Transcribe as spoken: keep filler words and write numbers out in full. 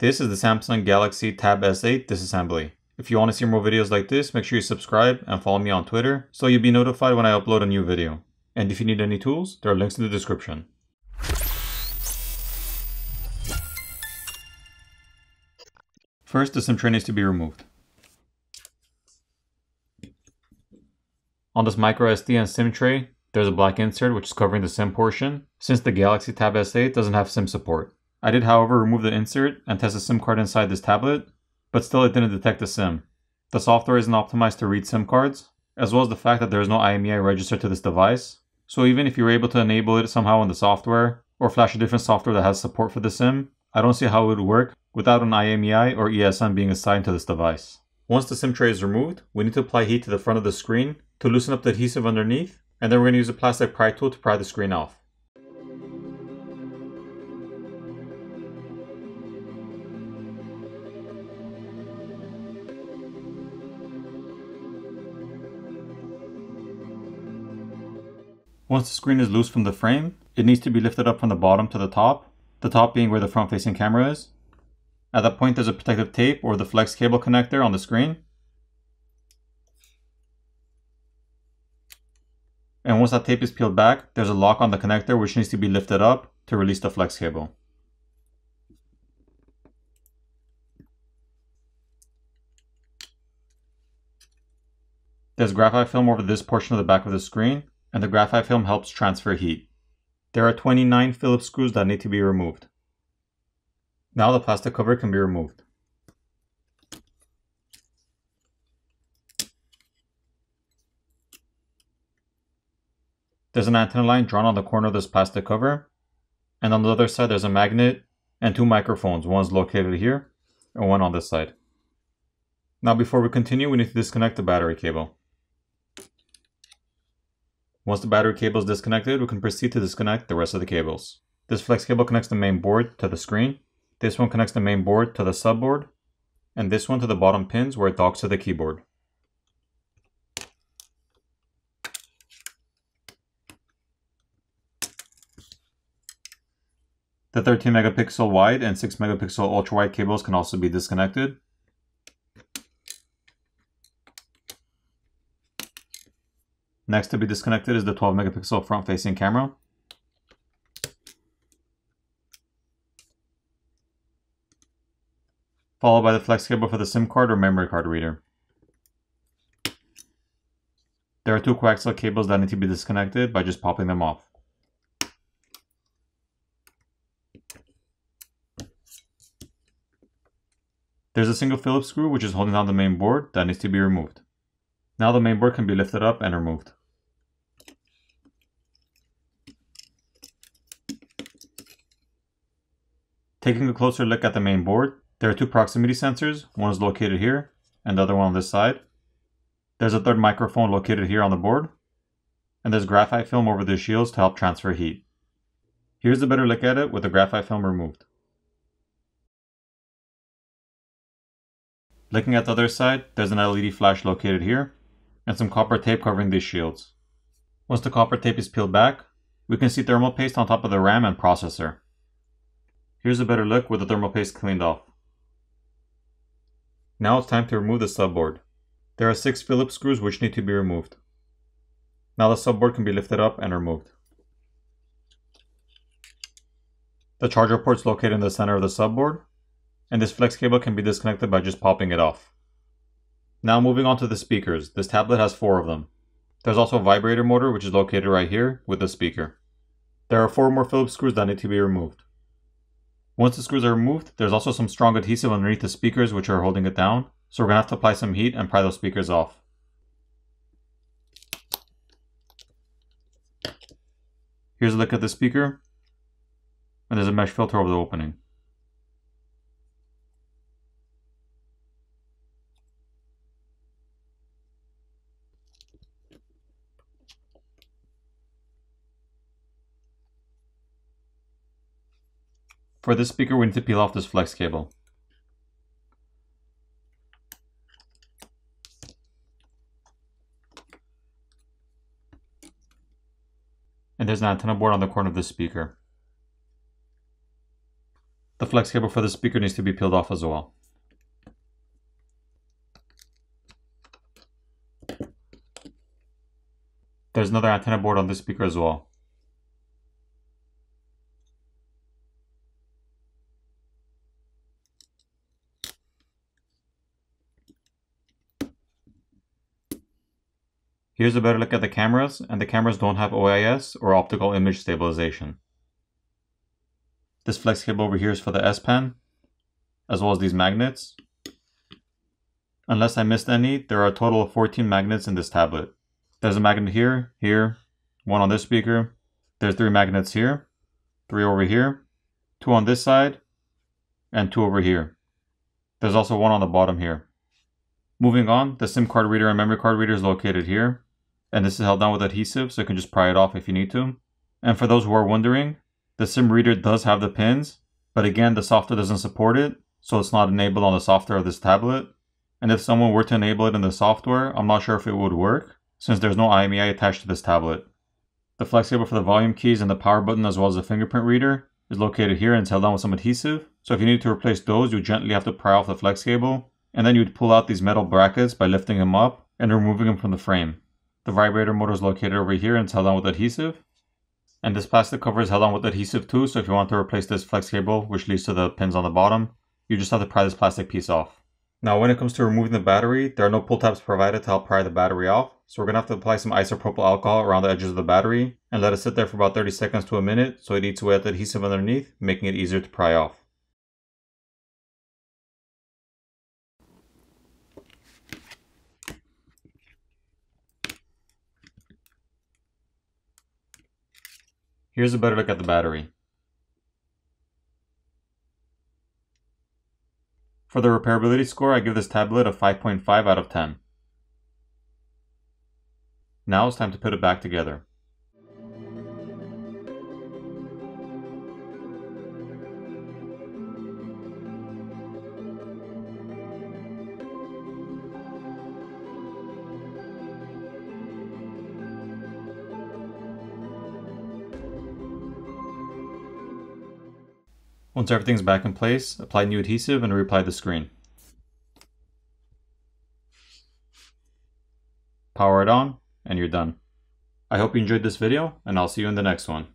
This is the Samsung Galaxy Tab S eight disassembly. If you want to see more videos like this, make sure you subscribe and follow me on Twitter so you'll be notified when I upload a new video. And if you need any tools, there are links in the description. First, the SIM tray needs to be removed. On this micro S D and SIM tray, there's a black insert which is covering the SIM portion, since the Galaxy Tab S eight doesn't have SIM support. I did, however, remove the insert and test the SIM card inside this tablet, but still it didn't detect the SIM. The software isn't optimized to read SIM cards, as well as the fact that there is no I M E I registered to this device, so even if you were able to enable it somehow in the software, or flash a different software that has support for the SIM, I don't see how it would work without an I M E I or E S M being assigned to this device. Once the SIM tray is removed, we need to apply heat to the front of the screen to loosen up the adhesive underneath, and then we're going to use a plastic pry tool to pry the screen off. Once the screen is loose from the frame, it needs to be lifted up from the bottom to the top, the top being where the front facing camera is. At that point, there's a protective tape or the flex cable connector on the screen. And once that tape is peeled back, there's a lock on the connector which needs to be lifted up to release the flex cable. There's graphite film over this portion of the back of the screen, and the graphite film helps transfer heat. There are twenty-nine Phillips screws that need to be removed. Now the plastic cover can be removed. There's an antenna line drawn on the corner of this plastic cover, and on the other side there's a magnet and two microphones. One's located here and one on this side. Now before we continue, we need to disconnect the battery cable. Once the battery cable is disconnected, we can proceed to disconnect the rest of the cables. This flex cable connects the main board to the screen, this one connects the main board to the subboard, and this one to the bottom pins where it docks to the keyboard. The thirteen megapixel wide and six megapixel ultra-wide cables can also be disconnected. Next to be disconnected is the twelve megapixel front-facing camera. Followed by the flex cable for the SIM card or memory card reader. There are two coaxial cables that need to be disconnected by just popping them off. There's a single Phillips screw which is holding down the main board that needs to be removed. Now the main board can be lifted up and removed. Taking a closer look at the main board, there are two proximity sensors, one is located here and the other one on this side. There's a third microphone located here on the board, and there's graphite film over the shields to help transfer heat. Here's a better look at it with the graphite film removed. Looking at the other side, there's an L E D flash located here and some copper tape covering these shields. Once the copper tape is peeled back, we can see thermal paste on top of the RAM and processor. Here's a better look with the thermal paste cleaned off. Now it's time to remove the subboard. There are six Phillips screws which need to be removed. Now the subboard can be lifted up and removed. The charger port is located in the center of the subboard, and this flex cable can be disconnected by just popping it off. Now moving on to the speakers. This tablet has four of them. There's also a vibrator motor which is located right here with the speaker. There are four more Phillips screws that need to be removed. Once the screws are removed, there's also some strong adhesive underneath the speakers which are holding it down, so we're gonna have to apply some heat and pry those speakers off. Here's a look at the speaker, and there's a mesh filter over the opening. For this speaker, we need to peel off this flex cable. And there's an antenna board on the corner of this speaker. The flex cable for the speaker needs to be peeled off as well. There's another antenna board on this speaker as well. Here's a better look at the cameras, and the cameras don't have O I S or optical image stabilization. This flex cable over here is for the S Pen, as well as these magnets. Unless I missed any, there are a total of fourteen magnets in this tablet. There's a magnet here, here, one on this speaker. There's three magnets here, three over here, two on this side, and two over here. There's also one on the bottom here. Moving on, the SIM card reader and memory card reader is located here, and this is held down with adhesive, so you can just pry it off if you need to. And for those who are wondering, the SIM reader does have the pins, but again, the software doesn't support it, so it's not enabled on the software of this tablet. And if someone were to enable it in the software, I'm not sure if it would work, since there's no I M E I attached to this tablet. The flex cable for the volume keys and the power button, as well as the fingerprint reader, is located here and it's held down with some adhesive. So if you need to replace those, you gently have to pry off the flex cable, and then you'd pull out these metal brackets by lifting them up and removing them from the frame. The vibrator motor is located over here and it's held down with adhesive. And this plastic cover is held down with adhesive too, so if you want to replace this flex cable, which leads to the pins on the bottom, you just have to pry this plastic piece off. Now, when it comes to removing the battery, there are no pull tabs provided to help pry the battery off, so we're going to have to apply some isopropyl alcohol around the edges of the battery and let it sit there for about thirty seconds to a minute so it eats away at the adhesive underneath, making it easier to pry off. Here's a better look at the battery. For the repairability score, I give this tablet a five point five out of ten. Now it's time to put it back together. Once everything's back in place, apply new adhesive and reapply the screen. Power it on, and you're done. I hope you enjoyed this video, and I'll see you in the next one.